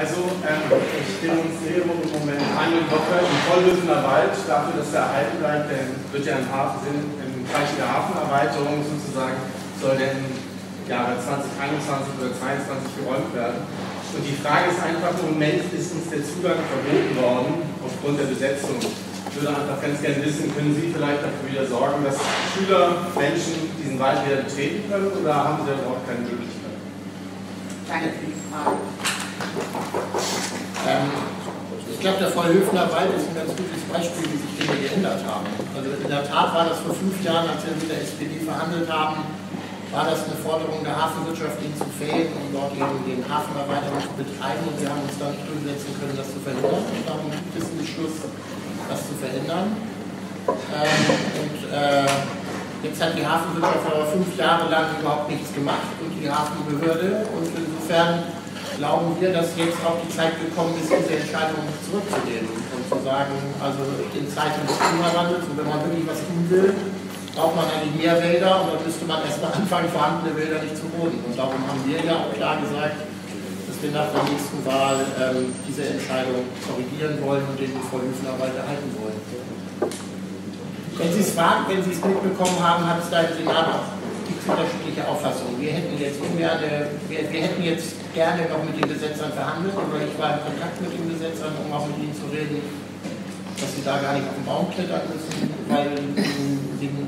Also ich demonstriere momentan in Woche im Vollhöfner Wald dafür, dass er erhalten bleibt, denn wird ja im Hafen im Bereich der Hafenerweiterung sozusagen soll denn im Jahre 2021 oder 2022 geräumt werden. Und die Frage ist einfach, im Moment ist uns der Zugang verboten worden aufgrund der Besetzung. Ich würde einfach ganz gerne wissen, können Sie vielleicht dafür wieder sorgen, dass Schüler, Menschen diesen Wald wieder betreten können oder haben Sie darauf keine Möglichkeit? Danke für die Frage. Ich glaube, der Vollhöfner Wald ist ein ganz gutes Beispiel, wie sich Dinge geändert haben. Also in der Tat war das vor 5 Jahren, als wir mit der SPD verhandelt haben, war das eine Forderung der Hafenwirtschaft, ihn zu fähigen, um dort eben den Hafen weiter zu betreiben. Und wir haben uns dann durchsetzen können, das zu verhindern. Und darum gibt es einen Beschluss, das zu verhindern. Jetzt hat die Hafenwirtschaft aber 5 Jahre lang überhaupt nichts gemacht und die Hafenbehörde. Und insofern glauben wir, dass jetzt auch die Zeit gekommen ist, diese Entscheidung zurückzunehmen und zu sagen, also in Zeiten des Klimawandels, und wenn man wirklich was tun will, braucht man eigentlich mehr Wälder, und dann müsste man erstmal anfangen, vorhandene Wälder nicht zu roden. Und darum haben wir ja auch klar gesagt, dass wir nach der nächsten Wahl diese Entscheidung korrigieren wollen und den Vollhöfner Wald erhalten wollen. Wenn Sie es fragen, wenn Sie es mitbekommen haben, hat es da im Senat auch unterschiedliche Auffassungen. Wir hätten jetzt gerne noch mit den Besetzern verhandelt, oder ich war in Kontakt mit den Besetzern, um auch mit ihnen zu reden, dass sie da gar nicht auf den Baum klettern müssen, weil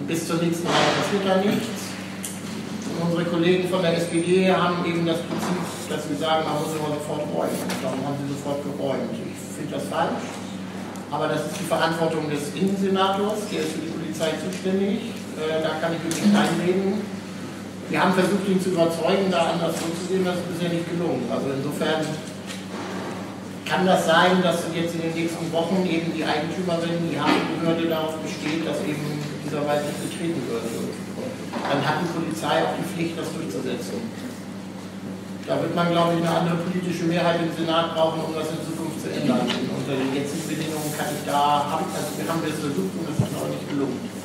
bis zur nächsten Wahl passiert da nichts. Und unsere Kollegen von der SPD haben eben das Prinzip, dass sie sagen, man muss immer sofort räumen. Darum haben sie sofort geräumt. Ich finde das falsch, aber das ist die Verantwortung des Innensenators, der ist für die Polizei zuständig. Da kann ich wirklich einreden. Wir haben versucht, ihn zu überzeugen, da anders zuzusehen, das ist bisher nicht gelungen. Also insofern kann das sein, dass jetzt in den nächsten Wochen eben die Eigentümerin, die Hafenbehörde darauf besteht, dass eben dieser Wald nicht betreten wird. Dann hat die Polizei auch die Pflicht, das durchzusetzen. Da wird man, glaube ich, eine andere politische Mehrheit im Senat brauchen, um das in Zukunft zu ändern. Und unter den jetzigen Bedingungen kann ich da, also wir haben das versucht und das ist noch nicht gelungen.